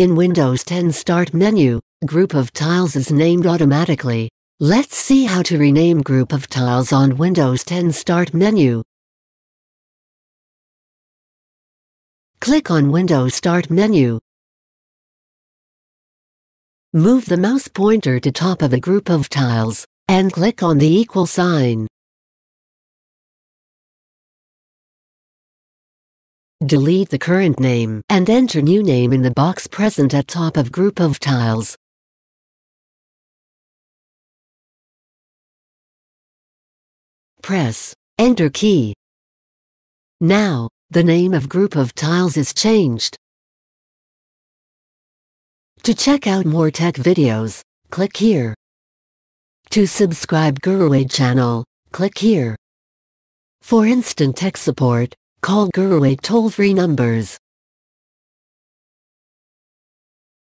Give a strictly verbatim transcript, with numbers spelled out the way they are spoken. In Windows ten Start menu, Group of Tiles is named automatically. Let's see how to rename Group of Tiles on Windows ten Start menu. Click on Windows Start menu. Move the mouse pointer to top of a group of tiles, and click on the equal sign. Delete the current name and enter new name in the box present at top of group of tiles. Press Enter key. Now, the name of group of tiles is changed. To check out more tech videos, click here. To subscribe GuruAid channel, click here. For instant tech support, call GuruAid toll-free numbers.